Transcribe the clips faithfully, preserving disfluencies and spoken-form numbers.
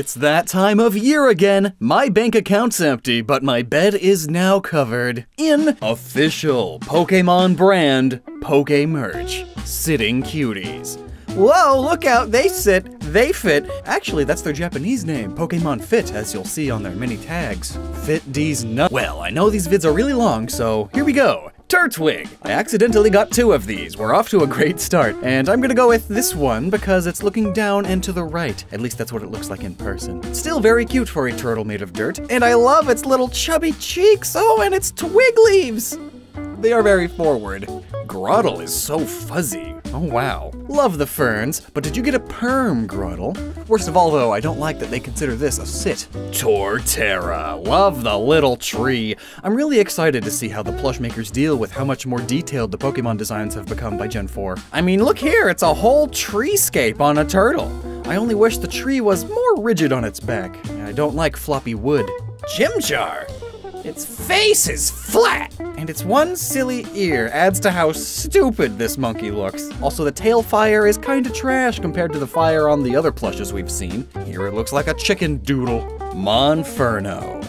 It's that time of year again. My bank account's empty, but my bed is now covered in official Pokemon brand Poke merch. Sitting Cuties. Whoa, look out, they sit, they fit. Actually, that's their Japanese name, Pokemon Fit, as you'll see on their many tags. Fit D's nut. Well, I know these vids are really long, so here we go. Turtwig! I accidentally got two of these. We're off to a great start. And I'm gonna go with this one because it's looking down and to the right. At least that's what it looks like in person. It's still very cute for a turtle made of dirt. And I love its little chubby cheeks. Oh, and its twig leaves! They are very forward. Grotle is so fuzzy. Oh, wow. Love the ferns, but did you get a perm, Grotle? Worst of all, though, I don't like that they consider this a sit. Torterra. Love the little tree. I'm really excited to see how the plush makers deal with how much more detailed the Pokemon designs have become by Gen four. I mean, look here, it's a whole treescape on a turtle. I only wish the tree was more rigid on its back. I don't like floppy wood. Chimchar. Its face is flat! And its one silly ear adds to how stupid this monkey looks. Also, the tail fire is kinda trash compared to the fire on the other plushes we've seen. Here it looks like a chicken doodle. Monferno.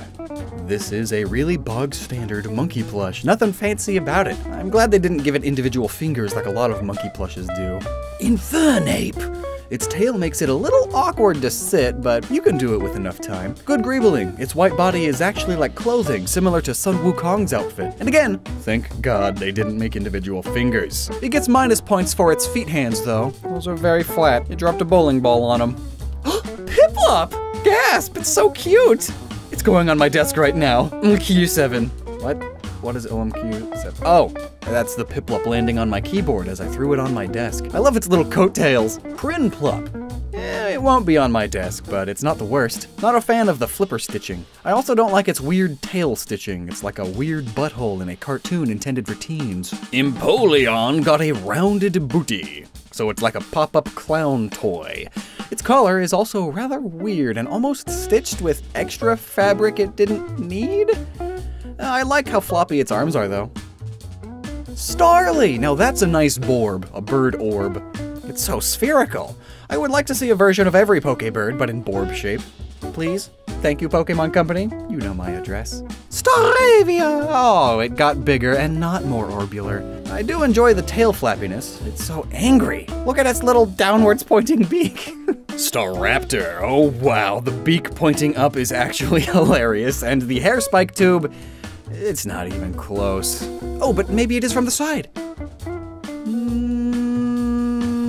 This is a really bog-standard monkey plush. Nothing fancy about it. I'm glad they didn't give it individual fingers like a lot of monkey plushes do. Infernape! Its tail makes it a little awkward to sit, but you can do it with enough time. Good greebling. Its white body is actually like clothing, similar to Sun Wukong's outfit. And again, thank God they didn't make individual fingers. It gets minus points for its feet hands, though. Those are very flat. You dropped a bowling ball on them. Piplup! Gasp! It's so cute! It's going on my desk right now. M Q seven. What? What is O M Q seven? Oh, that's the Piplup landing on my keyboard as I threw it on my desk. I love its little coattails. Prinplup. Eh, it won't be on my desk, but it's not the worst. Not a fan of the flipper stitching. I also don't like its weird tail stitching. It's like a weird butthole in a cartoon intended for teens. Empoleon got a rounded booty. So it's like a pop-up clown toy. Its collar is also rather weird and almost stitched with extra fabric it didn't need. I like how floppy its arms are, though. Starly! Now that's a nice borb, a bird orb. It's so spherical. I would like to see a version of every Pokebird, but in borb shape. Please? Thank you, Pokemon Company. You know my address. Staravia! Oh, it got bigger and not more orbular. I do enjoy the tail flappiness. It's so angry. Look at its little downwards pointing beak. Staraptor. Oh, wow. The beak pointing up is actually hilarious. And the hair spike tube... it's not even close. Oh, but maybe it is from the side. Mm,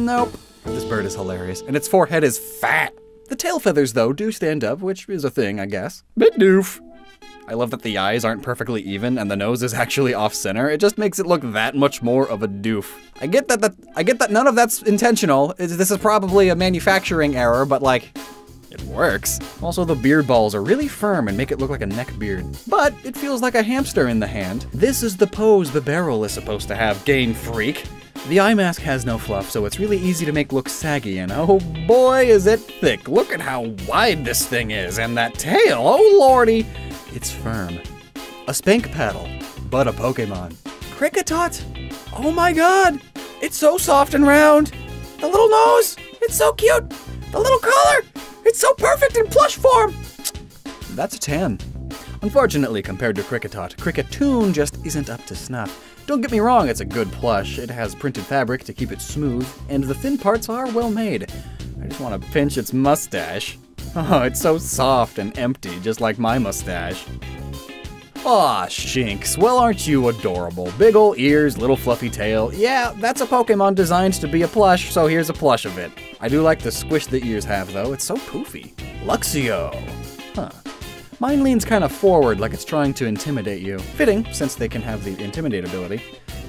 nope. This bird is hilarious, and its forehead is fat. The tail feathers, though, do stand up, which is a thing, I guess. Bidoof. I love that the eyes aren't perfectly even and the nose is actually off-center. It just makes it look that much more of a doof. I get that, that I get that none of that's intentional. This is probably a manufacturing error, but like... it works. Also, the beard balls are really firm and make it look like a neck beard, but it feels like a hamster in the hand. This is the pose the barrel is supposed to have, Game Freak. The eye mask has no fluff, so it's really easy to make look saggy, and oh boy, is it thick. Look at how wide this thing is, and that tail, oh lordy. It's firm. A spank paddle, but a Pokemon. Kricketot, oh my God. It's so soft and round. The little nose, it's so cute. The little collar. It's so perfect in plush form! That's a ten. Unfortunately, compared to Kricketot, Kricketune just isn't up to snuff. Don't get me wrong, it's a good plush. It has printed fabric to keep it smooth, and the thin parts are well made. I just want to pinch its mustache. Oh, it's so soft and empty, just like my mustache. Aw, Shinx, well aren't you adorable? Big ol' ears, little fluffy tail. Yeah, that's a Pokemon designed to be a plush, so here's a plush of it. I do like the squish the ears have, though. It's so poofy. Luxio. Huh. Mine leans kind of forward like it's trying to intimidate you. Fitting, since they can have the intimidate ability.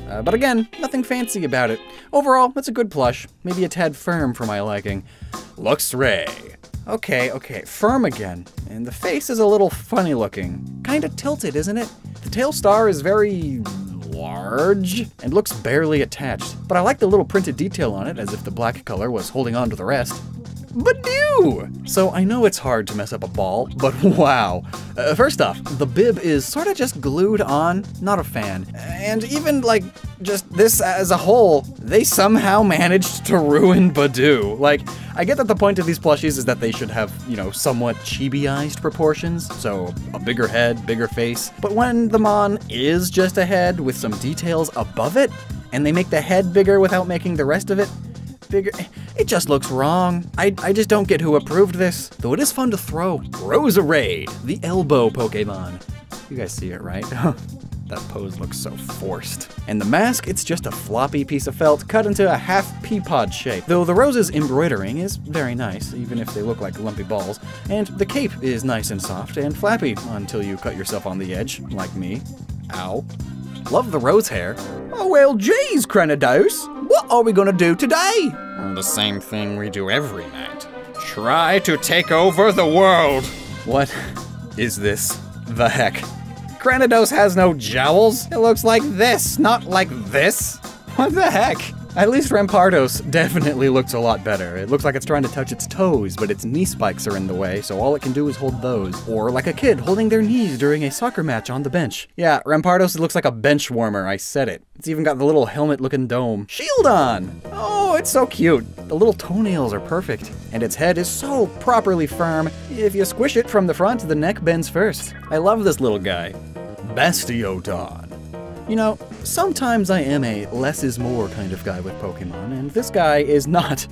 Uh, but again, nothing fancy about it. Overall, it's a good plush. Maybe a tad firm for my liking. Luxray. Okay, okay, firm again. And the face is a little funny looking. Kinda tilted, isn't it? The tail star is very large and looks barely attached, but I like the little printed detail on it as if the black color was holding on to the rest. Badoo! So I know it's hard to mess up a ball, but wow. Uh, first off, the bib is sort of just glued on, not a fan. And even like, just this as a whole, they somehow managed to ruin Badoo. Like, I get that the point of these plushies is that they should have, you know, somewhat chibi-ized proportions, so a bigger head, bigger face. But when the Mon is just a head with some details above it, and they make the head bigger without making the rest of it bigger, it just looks wrong. I, I just don't get who approved this. Though it is fun to throw. Roserade, the elbow Pokemon. You guys see it, right? That pose looks so forced. And the mask, it's just a floppy piece of felt cut into a half pea pod shape. Though the rose's embroidering is very nice, even if they look like lumpy balls. And the cape is nice and soft and flappy until you cut yourself on the edge, like me. Ow. Love the rose hair. Oh well, geez, Cranidos. What are we gonna do today? The same thing we do every night. Try to take over the world. What is this? The heck? Cranidos has no jowls. It looks like this, not like this. What the heck? At least Rampardos definitely looks a lot better. It looks like it's trying to touch its toes, but its knee spikes are in the way, so all it can do is hold those. Or like a kid holding their knees during a soccer match on the bench. Yeah, Rampardos looks like a bench warmer, I said it. It's even got the little helmet-looking dome. Shieldon! Oh, it's so cute. The little toenails are perfect, and its head is so properly firm. If you squish it from the front, the neck bends first. I love this little guy. Bastiodon. You know, sometimes I am a less is more kind of guy with Pokemon, and this guy is not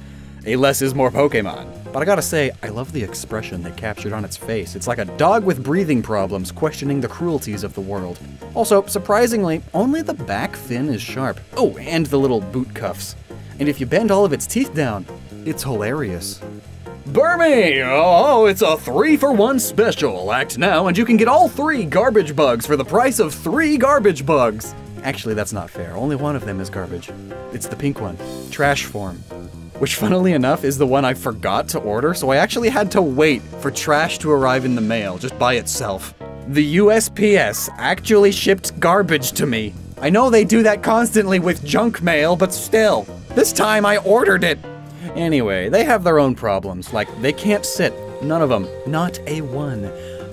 a less is more Pokemon. But I gotta say, I love the expression they captured on its face. It's like a dog with breathing problems questioning the cruelties of the world. Also, surprisingly, only the back fin is sharp. Oh, and the little boot cuffs. And if you bend all of its teeth down, it's hilarious. Burmy! Oh, it's a three for one special. Act now and you can get all three garbage bugs for the price of three garbage bugs. Actually, that's not fair. Only one of them is garbage. It's the pink one, trash form, which funnily enough is the one I forgot to order, so I actually had to wait for trash to arrive in the mail just by itself. The U S P S actually shipped garbage to me. I know they do that constantly with junk mail, but still, this time I ordered it. Anyway, they have their own problems, like they can't sit, none of them, not a one.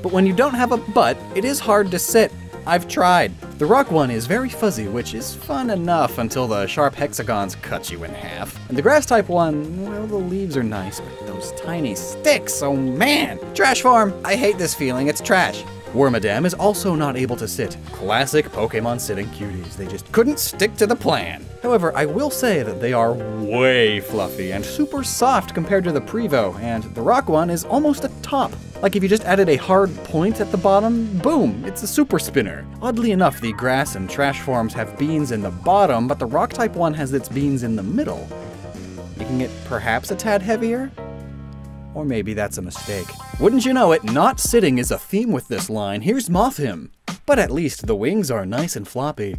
But when you don't have a butt, it is hard to sit. I've tried. The rock one is very fuzzy, which is fun enough until the sharp hexagons cut you in half. And the grass type one, well, the leaves are nice, but those tiny sticks, oh man! Trash farm, I hate this feeling, it's trash. Wormadam is also not able to sit. Classic Pokemon sitting cuties, they just couldn't stick to the plan. However, I will say that they are way fluffy and super soft compared to the Prevo, and the rock one is almost a top. Like if you just added a hard point at the bottom, boom, it's a super spinner. Oddly enough, the grass and trash forms have beans in the bottom, but the rock type one has its beans in the middle, making it perhaps a tad heavier? Or maybe that's a mistake. Wouldn't you know it, not sitting is a theme with this line. Here's Mothim. But at least the wings are nice and floppy,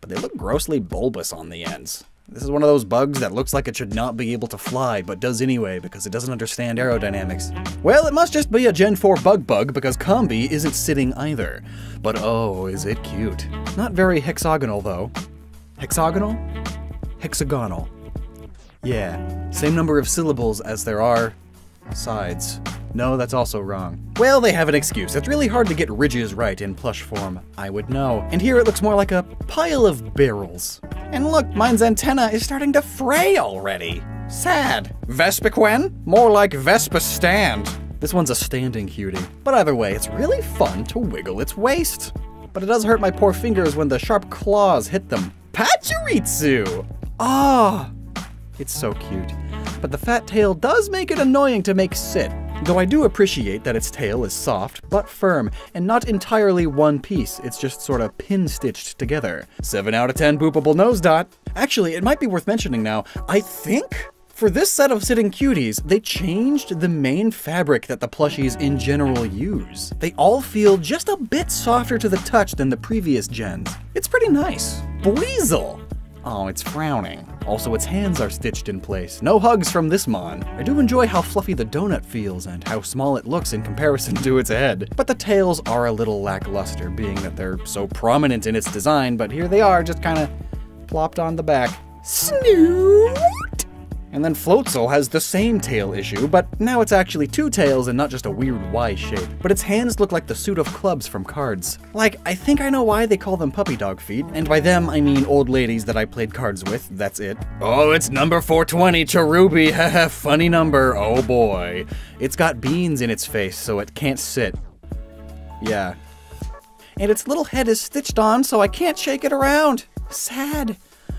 but they look grossly bulbous on the ends. This is one of those bugs that looks like it should not be able to fly, but does anyway because it doesn't understand aerodynamics. Well, it must just be a Gen four bug bug because Combi isn't sitting either. But oh, is it cute. Not very hexagonal though. Hexagonal? Hexagonal. Yeah, same number of syllables as there are sides. No, that's also wrong. Well, they have an excuse. It's really hard to get ridges right in plush form. I would know. And here it looks more like a pile of barrels. And look, mine's antenna is starting to fray already. Sad. Vespiquen? More like Vespa stand. This one's a standing cutie. But either way, it's really fun to wiggle its waist. But it does hurt my poor fingers when the sharp claws hit them. Pachiritsu! Ah, oh, it's so cute. But the fat tail does make it annoying to make sit. Though I do appreciate that its tail is soft, but firm, and not entirely one piece, it's just sort of pin-stitched together. seven out of ten boopable nose dot. Actually, it might be worth mentioning now, I think? For this set of sitting cuties, they changed the main fabric that the plushies in general use. They all feel just a bit softer to the touch than the previous gens. It's pretty nice. Buizel! Oh, it's frowning. Also, its hands are stitched in place. No hugs from this Mon. I do enjoy how fluffy the donut feels and how small it looks in comparison to its head. But the tails are a little lackluster, being that they're so prominent in its design, but here they are, just kinda plopped on the back. Snoot! And then Floatzel has the same tail issue, but now it's actually two tails and not just a weird Y shape. But its hands look like the suit of clubs from Cards. Like, I think I know why they call them puppy dog feet, and by them I mean old ladies that I played cards with, that's it. Oh, it's number four twenty, Cherubi, haha, funny number, oh boy. It's got beans in its face, so it can't sit. Yeah. And its little head is stitched on, so I can't shake it around. Sad.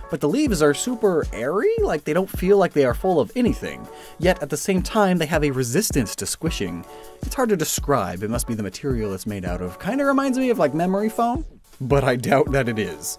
But the leaves are super airy, like they don't feel like they are full of anything. Yet at the same time, they have a resistance to squishing. It's hard to describe, it must be the material it's made out of. Kinda reminds me of like memory foam, but I doubt that it is.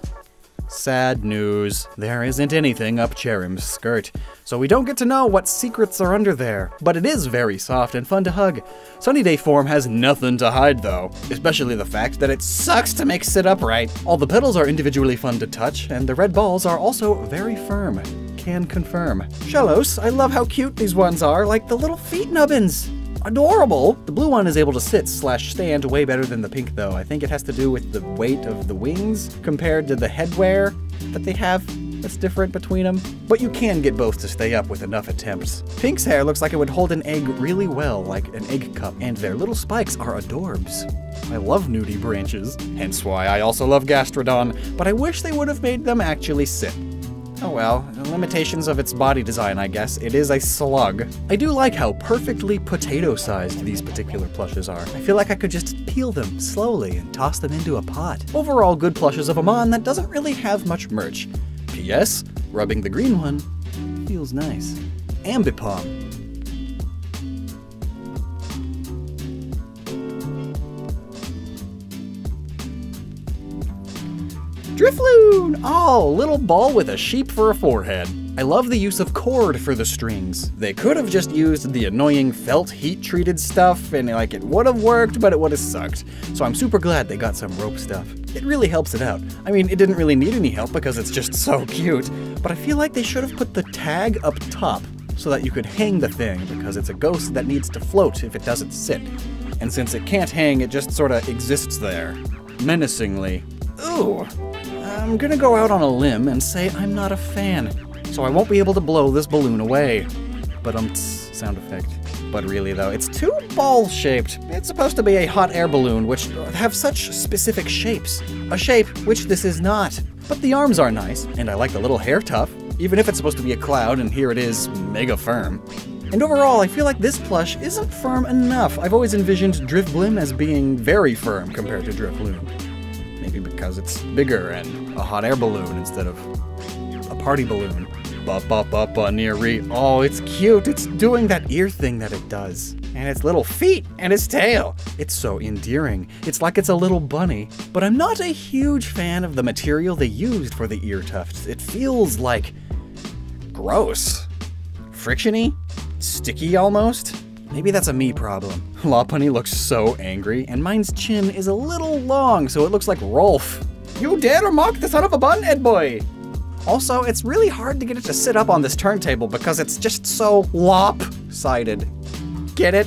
Sad news, there isn't anything up Cherim's skirt, so we don't get to know what secrets are under there, but it is very soft and fun to hug. Sunny Day form has nothing to hide though, especially the fact that it sucks to make sit upright. All the petals are individually fun to touch, and the red balls are also very firm. Can confirm. Shellos, I love how cute these ones are, like the little feet nubbins. Adorable! The blue one is able to sit slash stand way better than the pink though. I think it has to do with the weight of the wings compared to the headwear that they have that's different between them. But you can get both to stay up with enough attempts. Pink's hair looks like it would hold an egg really well, like an egg cup, and their little spikes are adorbs. I love nudie branches, hence why I also love Gastrodon, but I wish they would have made them actually sit. Oh well, the limitations of its body design, I guess. It is a slug. I do like how perfectly potato-sized these particular plushes are. I feel like I could just peel them slowly and toss them into a pot. Overall, good plushes of a Mon that doesn't really have much merch. P S. Rubbing the green one feels nice. Ambipom. Drifloon! Oh, little ball with a sheep for a forehead. I love the use of cord for the strings. They could have just used the annoying felt heat-treated stuff and like it would have worked, but it would have sucked. So I'm super glad they got some rope stuff. It really helps it out. I mean, it didn't really need any help because it's just so cute, but I feel like they should have put the tag up top so that you could hang the thing because it's a ghost that needs to float if it doesn't sit. And since it can't hang, it just sort of exists there. Menacingly. Ooh. I'm gonna go out on a limb and say I'm not a fan, so I won't be able to blow this balloon away. But umts sound effect. But really though, it's too ball-shaped. It's supposed to be a hot air balloon, which have such specific shapes. A shape which this is not. But the arms are nice, and I like the little hair tuft, even if it's supposed to be a cloud, and here it is mega firm. And overall, I feel like this plush isn't firm enough. I've always envisioned Drifblim as being very firm compared to Drifloon. Maybe because it's bigger and a hot air balloon instead of a party balloon. Ba-ba-ba-ba-neary. Oh, it's cute. It's doing that ear thing that it does. And its little feet and its tail. It's so endearing. It's like it's a little bunny. But I'm not a huge fan of the material they used for the ear tufts. It feels like gross. Frictiony? Sticky almost? Maybe that's a me problem. Lopunny looks so angry, and mine's chin is a little long, so it looks like Rolf. You dare mock the son of a bun, Ed boy! Also, it's really hard to get it to sit up on this turntable because it's just so lop-sided. Get it?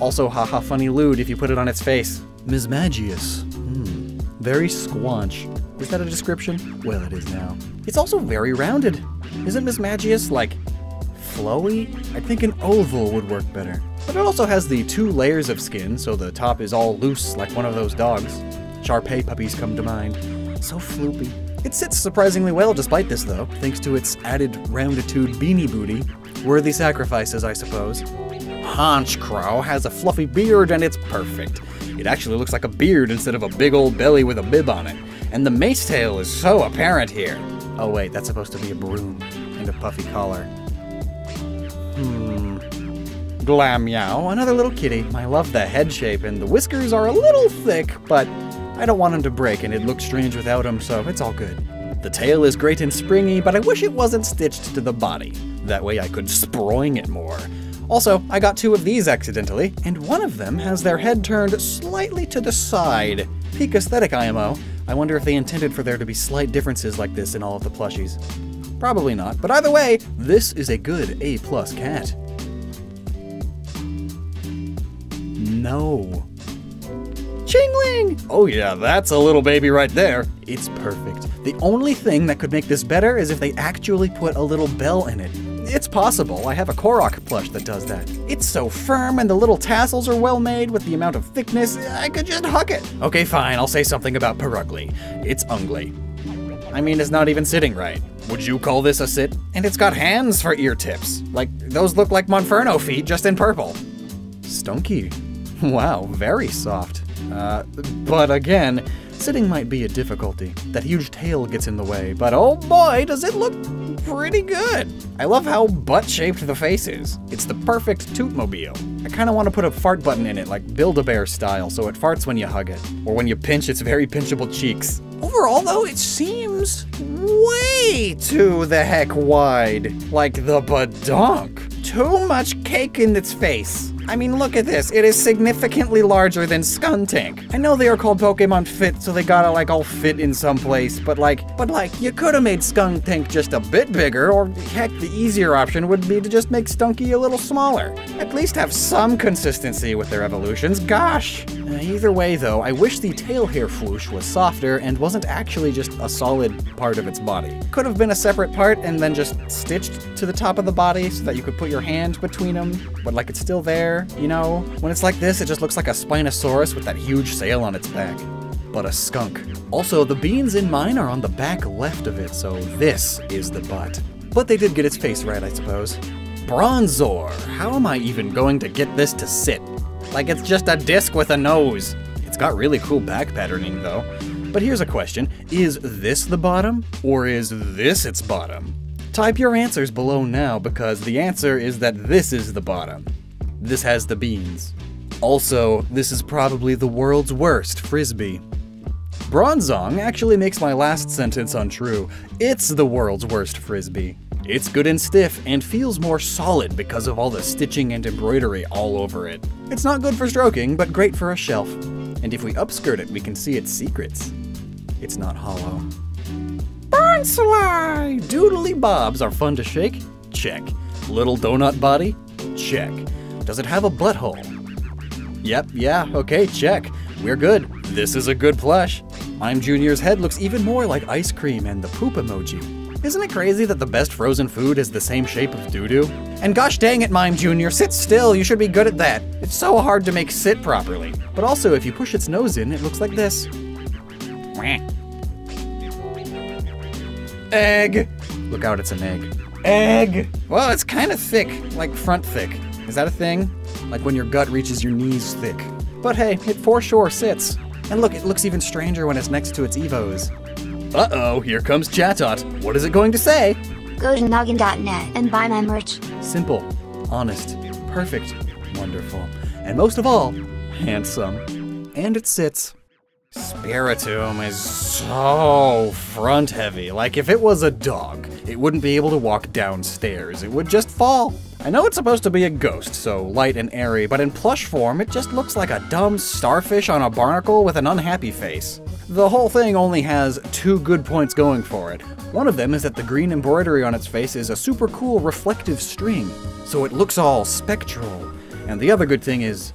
Also, haha funny lewd if you put it on its face. Mismagius. Hmm. Very squanch. Is that a description? Well, it is now. It's also very rounded. Isn't Mismagius like flowy? I think an oval would work better. But it also has the two layers of skin, so the top is all loose like one of those dogs. Shar Pei puppies come to mind. So floopy. It sits surprisingly well despite this though, thanks to its added rounditude beanie booty. Worthy sacrifices, I suppose. Honchkrow has a fluffy beard and it's perfect. It actually looks like a beard instead of a big old belly with a bib on it. And the mace tail is so apparent here. Oh wait, that's supposed to be a broom and a puffy collar. Hmm. Glammeow, another little kitty. I love the head shape, and the whiskers are a little thick, but I don't want them to break, and it looks strange without them, so it's all good. The tail is great and springy, but I wish it wasn't stitched to the body. That way I could sproing it more. Also, I got two of these accidentally, and one of them has their head turned slightly to the side. Peak aesthetic I M O. I wonder if they intended for there to be slight differences like this in all of the plushies. Probably not, but either way, this is a good A-plus cat. No. Chingling! Oh yeah, that's a little baby right there. It's perfect. The only thing that could make this better is if they actually put a little bell in it. It's possible. I have a Korok plush that does that. It's so firm and the little tassels are well made with the amount of thickness, I could just hug it. Okay, fine, I'll say something about Perugly. It's ungly. I mean, it's not even sitting right. Would you call this a sit? And it's got hands for ear tips. Like, those look like Monferno feet, just in purple. Stunky. Wow, very soft. Uh, but again, sitting might be a difficulty. That huge tail gets in the way, but oh boy, does it look pretty good. I love how butt-shaped the face is. It's the perfect Tootmobile. I kinda wanna put a fart button in it, like Build-A-Bear style, so it farts when you hug it, or when you pinch its very pinchable cheeks. Overall though, it seems way too the heck wide. Like the badonk. Too much cake in its face. I mean, look at this. It is significantly larger than Skuntank. I know they are called Pokemon Fit, so they gotta like all fit in some place, but like, but like, you could've made Skuntank just a bit bigger, or heck, the easier option would be to just make Stunky a little smaller. At least have some consistency with their evolutions, gosh. Uh, either way though, I wish the tail hair floosh was softer and wasn't actually just a solid part of its body. Could've been a separate part and then just stitched to the top of the body so that you could put your hand between them, but like it's still there. You know, when it's like this, it just looks like a Spinosaurus with that huge sail on its back, but a skunk. Also, the beans in mine are on the back left of it, so this is the butt. But they did get its face right, I suppose. Bronzor! How am I even going to get this to sit? Like, it's just a disc with a nose. It's got really cool back patterning, though. But here's a question. Is this the bottom, or is this its bottom? Type your answers below now, because the answer is that this is the bottom. This has the beans. Also, this is probably the world's worst Frisbee. Bronzong actually makes my last sentence untrue. It's the world's worst Frisbee. It's good and stiff and feels more solid because of all the stitching and embroidery all over it. It's not good for stroking, but great for a shelf. And if we upskirt it, we can see its secrets. It's not hollow. Bronzong! Doodly bobs are fun to shake? Check. Little donut body? Check. Does it have a butthole? Yep, yeah, okay, check. We're good. This is a good plush. I'm Junior's head looks even more like ice cream and the poop emoji. Isn't it crazy that the best frozen food is the same shape of doo-doo? And gosh dang it, Mime Junior, sit still, you should be good at that. It's so hard to make sit properly. But also, if you push its nose in, it looks like this. Egg. Look out, it's an egg. Egg. Well, it's kind of thick, like front thick. Is that a thing? Like when your gut reaches your knees thick. But hey, it for sure sits. And look, it looks even stranger when it's next to its Evos. Uh-oh, here comes Chatot. What is it going to say? Go to noggin dot net and buy my merch. Simple, honest, perfect, wonderful, and most of all, handsome. And it sits. Spiritomb is so front heavy. Like if it was a dog, it wouldn't be able to walk downstairs. It would just fall. I know it's supposed to be a ghost, so light and airy, but in plush form, it just looks like a dumb starfish on a barnacle with an unhappy face. The whole thing only has two good points going for it. One of them is that the green embroidery on its face is a super cool reflective string, so it looks all spectral. And the other good thing is...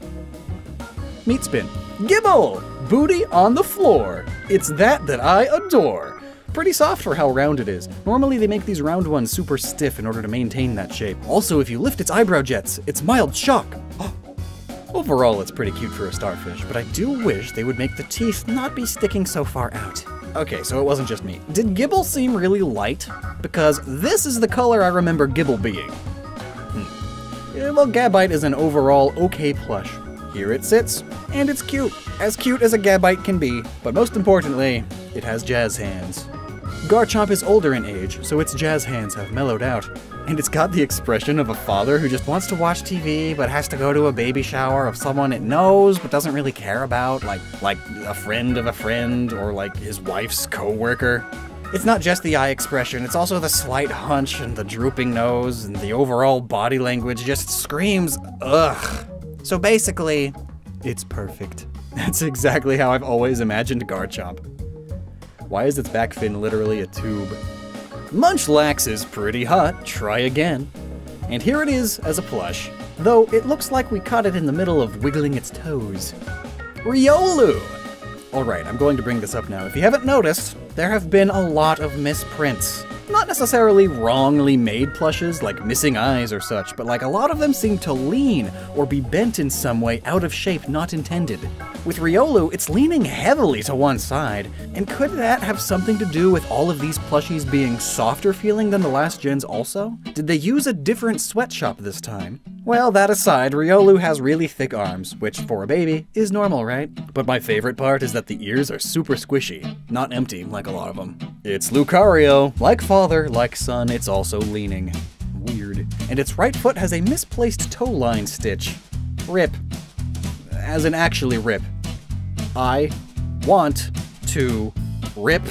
meat spin. Gibble! Booty on the floor. It's that that I adore. Pretty soft for how round it is. Normally they make these round ones super stiff in order to maintain that shape. Also, if you lift its eyebrow jets, it's mild shock. Overall, it's pretty cute for a starfish, but I do wish they would make the teeth not be sticking so far out. Okay, so it wasn't just me. Did Gibble seem really light? Because this is the color I remember Gibble being. Hmm. Well, Gabite is an overall okay plush. Here it sits, and it's cute. As cute as a Gabite can be, but most importantly, it has jazz hands. Garchomp is older in age, so its jazz hands have mellowed out. And it's got the expression of a father who just wants to watch T V but has to go to a baby shower of someone it knows but doesn't really care about, like, like a friend of a friend or like his wife's co-worker. It's not just the eye expression, it's also the slight hunch and the drooping nose and the overall body language just screams, ugh. So basically, it's perfect. That's exactly how I've always imagined Garchomp. Why is its back fin literally a tube? Munchlax is pretty hot, try again. And here it is as a plush, though it looks like we caught it in the middle of wiggling its toes. Riolu! Alright, I'm going to bring this up now. If you haven't noticed, there have been a lot of misprints. Not necessarily wrongly made plushes, like missing eyes or such, but like a lot of them seem to lean or be bent in some way out of shape not intended. With Riolu, it's leaning heavily to one side, and could that have something to do with all of these plushies being softer feeling than the last gens also? Did they use a different sweatshop this time? Well, that aside, Riolu has really thick arms, which, for a baby, is normal, right? But my favorite part is that the ears are super squishy, not empty like a lot of them. It's Lucario. Like father, like son, it's also leaning. Weird. And its right foot has a misplaced toe line stitch. Rip. As in actually rip. I want to rip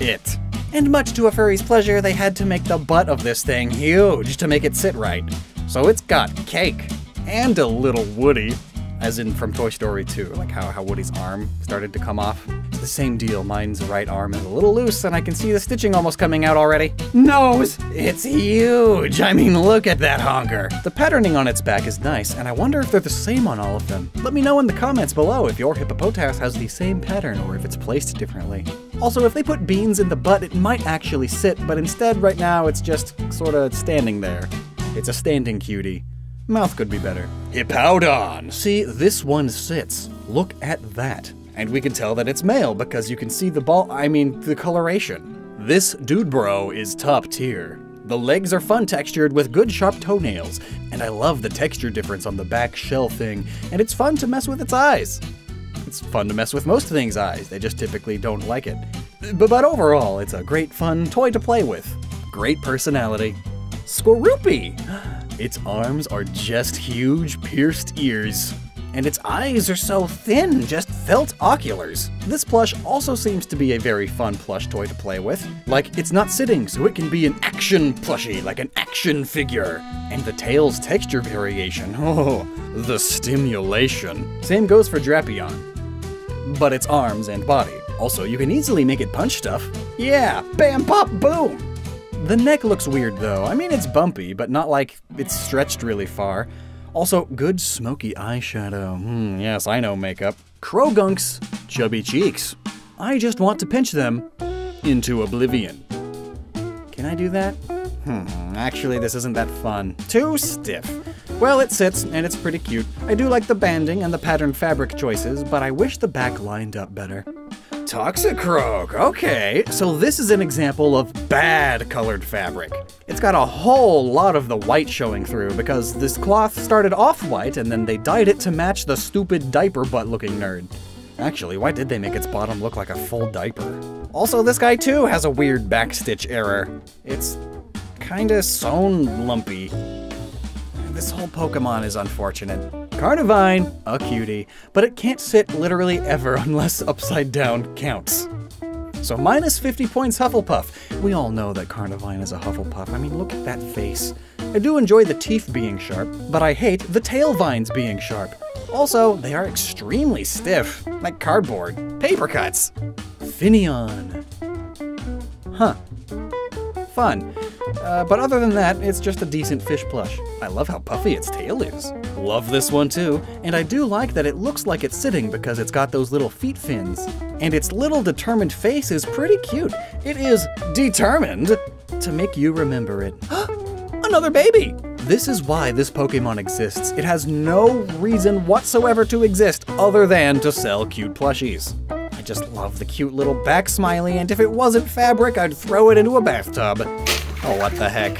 it. And much to a furry's pleasure, they had to make the butt of this thing huge to make it sit right. So it's got cake, and a little Woody, as in from Toy Story two, like how, how Woody's arm started to come off. It's the same deal, mine's right arm is a little loose, and I can see the stitching almost coming out already. Nose! It's huge! I mean, look at that honker! The patterning on its back is nice, and I wonder if they're the same on all of them. Let me know in the comments below if your hippopotas has the same pattern, or if it's placed differently. Also, if they put beans in the butt, it might actually sit, but instead, right now, it's just sorta standing there. It's a standing cutie. Mouth could be better. Hippowdon! See, this one sits. Look at that. And we can tell that it's male because you can see the ball, I mean, the coloration. This dude bro is top tier. The legs are fun textured with good sharp toenails. And I love the texture difference on the back shell thing. And it's fun to mess with its eyes. It's fun to mess with most things' eyes. They just typically don't like it. But, but overall, it's a great fun toy to play with. Great personality. Skorupi! Its arms are just huge, pierced ears. And its eyes are so thin, just felt oculars. This plush also seems to be a very fun plush toy to play with. Like, it's not sitting, so it can be an action plushie, like an action figure. And the tail's texture variation, oh, the stimulation. Same goes for Drapion, but its arms and body. Also, you can easily make it punch stuff. Yeah, bam, pop, boom! The neck looks weird though. I mean, it's bumpy, but not like it's stretched really far. Also, good smoky eyeshadow. Hmm, yes, I know makeup. Krogunk's chubby cheeks. I just want to pinch them into oblivion. Can I do that? Hmm, actually this isn't that fun. Too stiff. Well, it sits, and it's pretty cute. I do like the banding and the pattern fabric choices, but I wish the back lined up better. Toxicroak, okay. So this is an example of bad colored fabric. It's got a whole lot of the white showing through because this cloth started off white and then they dyed it to match the stupid diaper butt looking nerd. Actually, why did they make its bottom look like a full diaper? Also, this guy too has a weird backstitch error. It's kinda sewn lumpy. This whole Pokemon is unfortunate. Carnivine, a cutie, but it can't sit literally ever unless upside down counts. So minus fifty points Hufflepuff. We all know that Carnivine is a Hufflepuff. I mean, look at that face. I do enjoy the teeth being sharp, but I hate the tail vines being sharp. Also, they are extremely stiff, like cardboard, paper cuts. Finneon. Huh. Fun. Uh, but other than that, it's just a decent fish plush. I love how puffy its tail is. Love this one too, and I do like that it looks like it's sitting because it's got those little feet fins. And its little determined face is pretty cute. It is determined to make you remember it. Another baby! This is why this Pokemon exists. It has no reason whatsoever to exist other than to sell cute plushies. I just love the cute little back smiley, and if it wasn't fabric, I'd throw it into a bathtub. Oh, what the heck.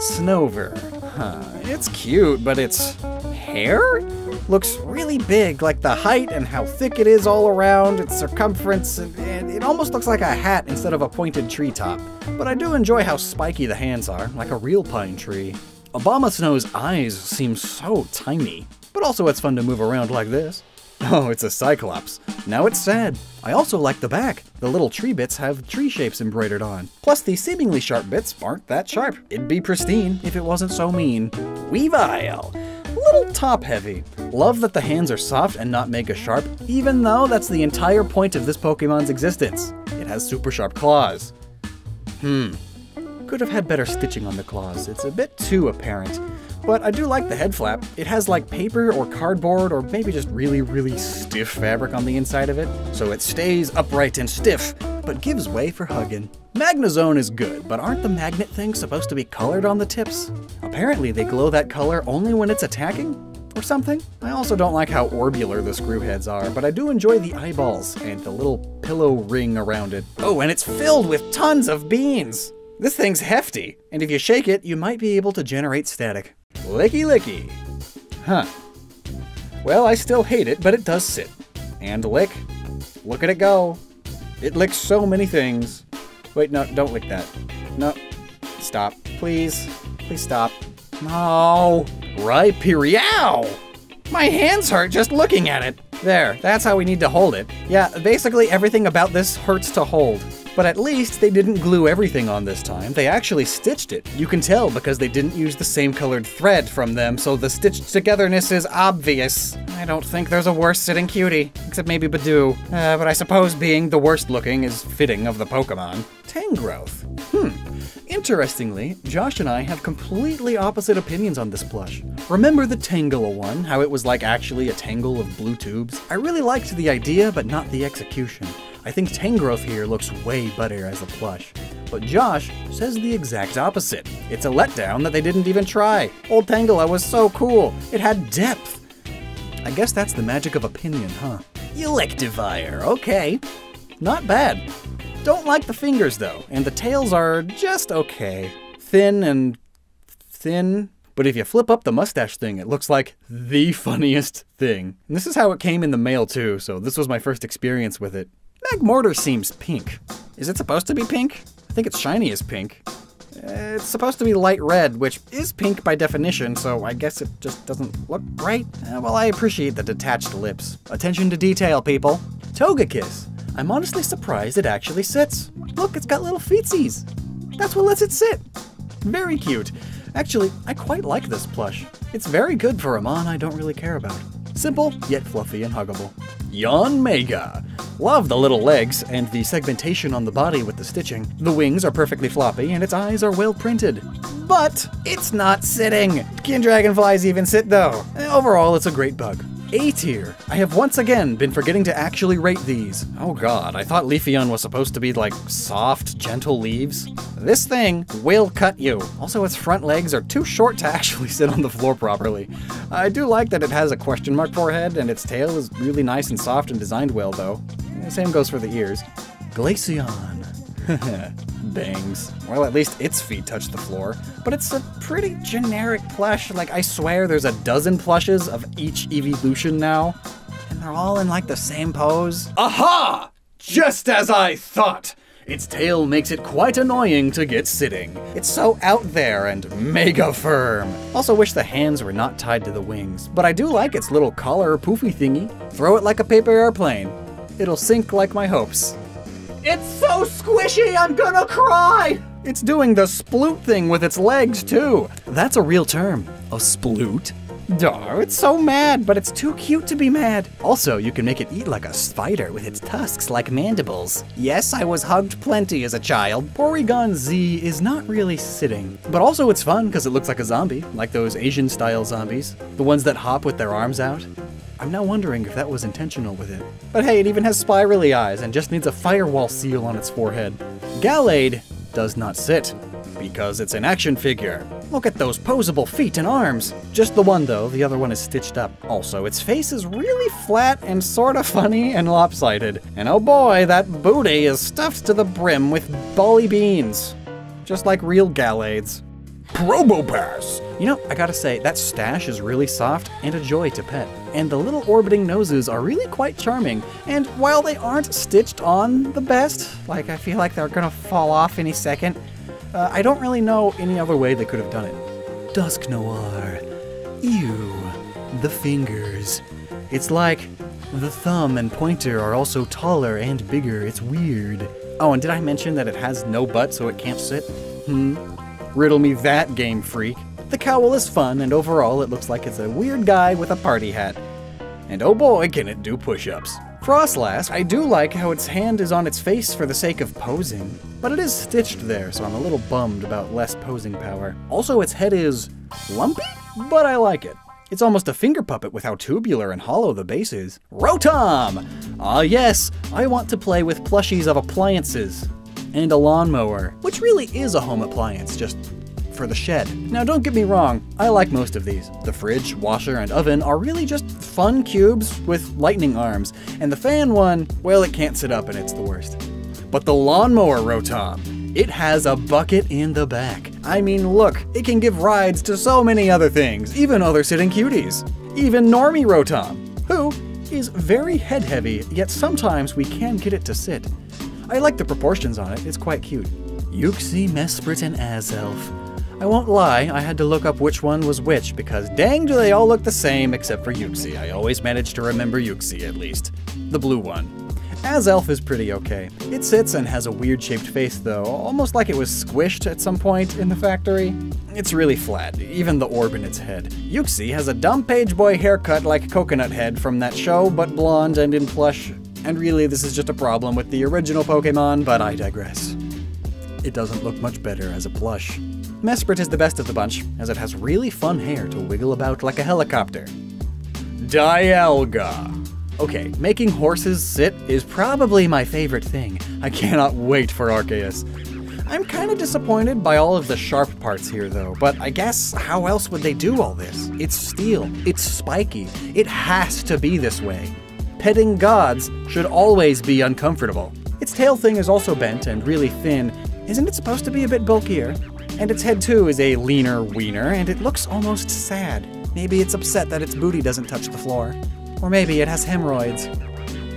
Snover, huh, it's cute, but its hair looks really big, like the height and how thick it is all around, its circumference, and, and it almost looks like a hat instead of a pointed treetop. But I do enjoy how spiky the hands are, like a real pine tree. Abomasnow's eyes seem so tiny, but also it's fun to move around like this. Oh, it's a Cyclops. Now it's sad. I also like the back. The little tree bits have tree shapes embroidered on. Plus, the seemingly sharp bits aren't that sharp. It'd be pristine if it wasn't so mean. Weavile. Little top-heavy. Love that the hands are soft and not mega sharp, even though that's the entire point of this Pokemon's existence. It has super sharp claws. Hmm. Could have had better stitching on the claws. It's a bit too apparent. But I do like the head flap. It has like paper or cardboard or maybe just really, really stiff fabric on the inside of it. So it stays upright and stiff, but gives way for hugging. Magnezone is good, but aren't the magnet things supposed to be colored on the tips? Apparently they glow that color only when it's attacking? Or something? I also don't like how orbular the screw heads are, but I do enjoy the eyeballs and the little pillow ring around it. Oh, and it's filled with tons of beans! This thing's hefty, and if you shake it, you might be able to generate static. Licky licky. Huh. Well, I still hate it, but it does sit. And lick. Look at it go. It licks so many things. Wait, no, don't lick that. No. Stop. Please. Please stop. No. Rhyperior! My hands hurt just looking at it. There, that's how we need to hold it. Yeah, basically everything about this hurts to hold. But at least they didn't glue everything on this time. They actually stitched it. You can tell because they didn't use the same colored thread from them, so the stitched togetherness is obvious. I don't think there's a worse sitting cutie, except maybe Bidoof. Uh, but I suppose being the worst looking is fitting of the Pokemon. Tangrowth. Hmm. Interestingly, Josh and I have completely opposite opinions on this plush. Remember the Tangela one, how it was like actually a tangle of blue tubes? I really liked the idea, but not the execution. I think Tangrowth here looks way better as a plush. But Josh says the exact opposite. It's a letdown that they didn't even try. Old Tangela was so cool. It had depth. I guess that's the magic of opinion, huh? Electivire, okay. Not bad. Don't like the fingers though, and the tails are just okay. Thin and thin. But if you flip up the mustache thing, it looks like the funniest thing. And this is how it came in the mail too, so this was my first experience with it. Magmortar seems pink. Is it supposed to be pink? I think its shiny is pink. It's supposed to be light red, which is pink by definition, so I guess it just doesn't look right. Uh, well, I appreciate the detached lips. Attention to detail, people. Togekiss. I'm honestly surprised it actually sits. Look, it's got little feetsies. That's what lets it sit. Very cute. Actually, I quite like this plush. It's very good for a mon I don't really care about. Simple, yet fluffy and huggable. Yanmega. Love the little legs and the segmentation on the body with the stitching. The wings are perfectly floppy and its eyes are well printed. But it's not sitting. Can dragonflies even sit though? Overall, it's a great bug. A-tier. I have once again been forgetting to actually rate these. Oh god, I thought Leafeon was supposed to be like soft, gentle leaves. This thing will cut you. Also, its front legs are too short to actually sit on the floor properly. I do like that it has a question mark forehead and its tail is really nice and soft and designed well though. Same goes for the ears. Glaceon. Bangs. Well, at least its feet touch the floor. But it's a pretty generic plush. Like, I swear there's a dozen plushes of each evolution now. And they're all in, like, the same pose. Aha! Just as I thought! Its tail makes it quite annoying to get sitting. It's so out there and mega firm. Also wish the hands were not tied to the wings. But I do like its little collar poofy thingy. Throw it like a paper airplane. It'll sink like my hopes. It's so squishy, I'm gonna cry! It's doing the sploot thing with its legs, too. That's a real term. A sploot? Duh, it's so mad, but it's too cute to be mad. Also, you can make it eat like a spider with its tusks like mandibles. Yes, I was hugged plenty as a child. Porygon Z is not really sitting. But also it's fun because it looks like a zombie, like those Asian-style zombies. The ones that hop with their arms out. I'm now wondering if that was intentional with it. But hey, it even has spirally eyes and just needs a firewall seal on its forehead. Gallade does not sit, because it's an action figure. Look at those posable feet and arms. Just the one though, the other one is stitched up. Also, its face is really flat and sorta funny and lopsided. And oh boy, that booty is stuffed to the brim with bully beans. Just like real Gallades. Probopass! You know, I gotta say, that stash is really soft and a joy to pet. And the little orbiting noses are really quite charming. And while they aren't stitched on the best, like I feel like they're gonna fall off any second, uh, I don't really know any other way they could have done it. Dusknoir. Ew. The fingers. It's like the thumb and pointer are also taller and bigger. It's weird. Oh, and did I mention that it has no butt so it can't sit? Hmm. Riddle me that, Game Freak. The cowl is fun, and overall it looks like it's a weird guy with a party hat. And oh boy, can it do push-ups. Frostlass, I do like how its hand is on its face for the sake of posing, but it is stitched there, so I'm a little bummed about less posing power. Also, its head is lumpy? but I like it. It's almost a finger puppet with how tubular and hollow the base is. Rotom! Ah yes, I want to play with plushies of appliances. And a lawnmower, which really is a home appliance, just for the shed. Now don't get me wrong, I like most of these. The fridge, washer, and oven are really just fun cubes with lightning arms. And the fan one, well, it can't sit up and it's the worst. But the lawnmower Rotom, it has a bucket in the back. I mean, look, it can give rides to so many other things, even other sitting cuties. Even Normie Rotom, who is very head heavy, yet sometimes we can get it to sit. I like the proportions on it, it's quite cute. Uxie, Mesprit, and Azelf. I won't lie, I had to look up which one was which because dang do they all look the same except for Uxie. I always manage to remember Uxie at least. The blue one. Azelf is pretty okay. It sits and has a weird-shaped face though, almost like it was squished at some point in the factory. It's really flat, even the orb in its head. Uxie has a dumb page boy haircut like Coconut Head from that show, but blonde and in plush. And really, this is just a problem with the original Pokemon, but I digress. It doesn't look much better as a plush. Mesprit is the best of the bunch, as it has really fun hair to wiggle about like a helicopter. Dialga. Okay, making horses sit is probably my favorite thing. I cannot wait for Arceus. I'm kinda disappointed by all of the sharp parts here though, but I guess how else would they do all this? It's steel, it's spiky, it has to be this way. Petting gods should always be uncomfortable. Its tail thing is also bent and really thin. Isn't it supposed to be a bit bulkier? And its head too is a leaner wiener, and it looks almost sad. Maybe it's upset that its booty doesn't touch the floor. Or maybe it has hemorrhoids.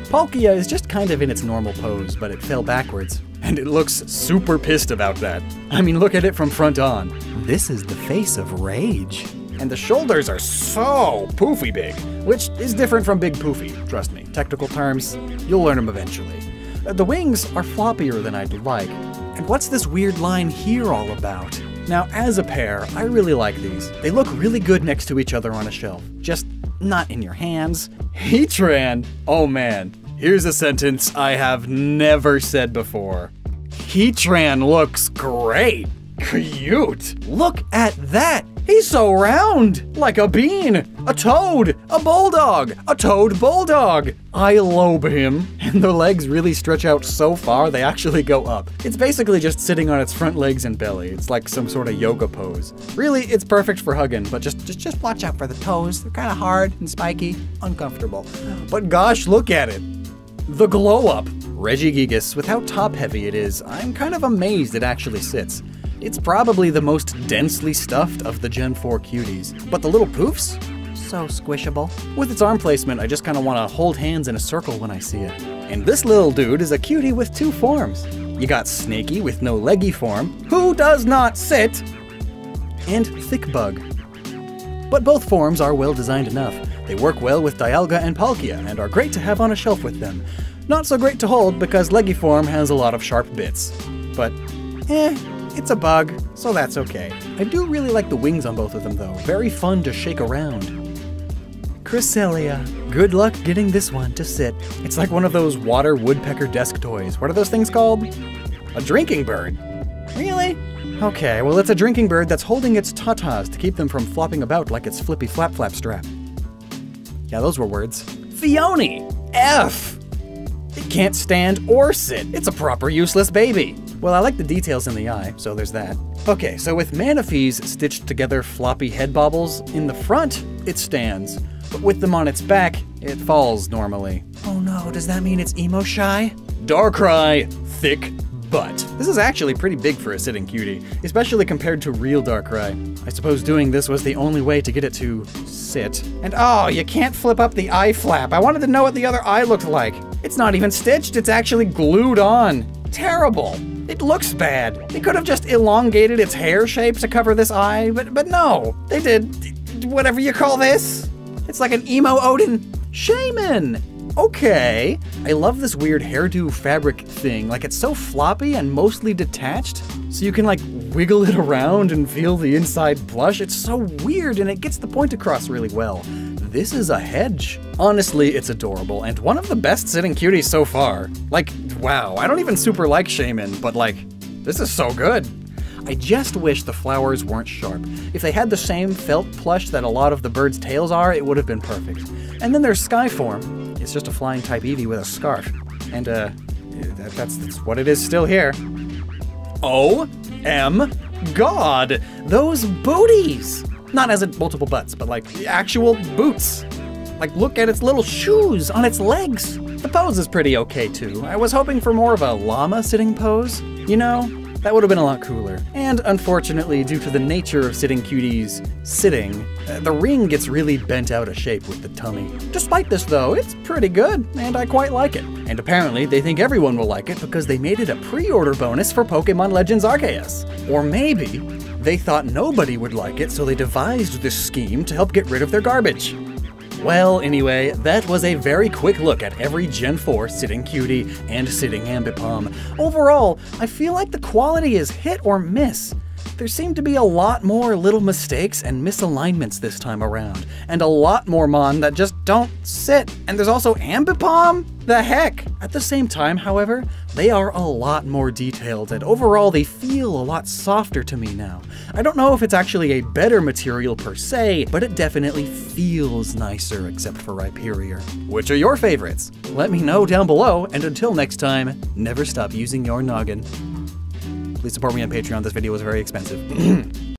Palkia is just kind of in its normal pose, but it fell backwards. And it looks super pissed about that. I mean, look at it from front on. This is the face of rage. And the shoulders are so poofy big, which is different from Big Poofy, trust me. Technical terms, you'll learn them eventually. The wings are floppier than I'd like. And what's this weird line here all about? Now, as a pair, I really like these. They look really good next to each other on a shelf. Just not in your hands. Heatran! Oh man, here's a sentence I have never said before. Heatran looks great! Cute! Look at that! He's so round! Like a bean! A toad! A bulldog! A toad bulldog! I lobe him, and the legs really stretch out so far they actually go up. It's basically just sitting on its front legs and belly. It's like some sort of yoga pose. Really, it's perfect for hugging, but just just, just watch out for the toes. They're kind of hard and spiky, uncomfortable. But gosh, look at it! The glow up! Regigigas, with how top-heavy it is, I'm kind of amazed it actually sits. It's probably the most densely stuffed of the Gen four cuties. But the little poofs? So squishable. With its arm placement, I just kind of want to hold hands in a circle when I see it. And this little dude is a cutie with two forms. You got Snaky with no leggy form, who does not sit, and Thick Bug. But both forms are well designed enough. They work well with Dialga and Palkia and are great to have on a shelf with them. Not so great to hold because leggy form has a lot of sharp bits. But eh. It's a bug, so that's okay. I do really like the wings on both of them though. Very fun to shake around. Cresselia. Good luck getting this one to sit. It's like one of those water woodpecker desk toys. What are those things called? A drinking bird? Really? Okay, well it's a drinking bird that's holding its tatas to keep them from flopping about like its flippy flap flap strap. Yeah, those were words. Fione! F! It can't stand or sit. It's a proper useless baby. Well, I like the details in the eye, so there's that. Okay, so with Manaphy's stitched together floppy head bobbles, in the front, it stands. But with them on its back, it falls normally. Oh no, does that mean it's emo shy? Darkrai, Thick Butt. This is actually pretty big for a sitting cutie, especially compared to real Darkrai. I suppose doing this was the only way to get it to sit. And oh, you can't flip up the eye flap. I wanted to know what the other eye looked like. It's not even stitched, it's actually glued on. Terrible. It looks bad. They could have just elongated its hair shape to cover this eye, but but no. They did whatever you call this. It's like an emo Odin. Shaman! Okay. I love this weird hairdo fabric thing. Like it's so floppy and mostly detached, so you can like wiggle it around and feel the inside plush. It's so weird and it gets the point across really well. This is a hedge. Honestly, it's adorable and one of the best sitting cuties so far. Like, wow, I don't even super like Shaman, but like, this is so good. I just wish the flowers weren't sharp. If they had the same felt plush that a lot of the birds' tails are, it would have been perfect. And then there's Skyform. It's just a flying type Eevee with a scarf. And, uh, that, that's, that's what it is still here. Oh, M, God! Those booties! Not as in multiple butts, but like actual boots. Like, look at its little shoes on its legs. The pose is pretty okay, too. I was hoping for more of a llama sitting pose. You know, that would have been a lot cooler. And unfortunately, due to the nature of sitting cuties sitting, the ring gets really bent out of shape with the tummy. Despite this, though, it's pretty good, and I quite like it. And apparently, they think everyone will like it because they made it a pre-order bonus for Pokemon Legends Arceus. Or maybe they thought nobody would like it, so they devised this scheme to help get rid of their garbage. Well, anyway, that was a very quick look at every Gen four sitting cutie and sitting ambipom. Overall, I feel like the quality is hit or miss. There seem to be a lot more little mistakes and misalignments this time around, and a lot more Mon that just don't sit. And there's also ambipom? The heck? At the same time, however, they are a lot more detailed, and overall they feel a lot softer to me now. I don't know if it's actually a better material per se, but it definitely feels nicer except for Rhyperior. Which are your favorites? Let me know down below, and until next time, never stop using your noggin. Please support me on Patreon, this video was very expensive.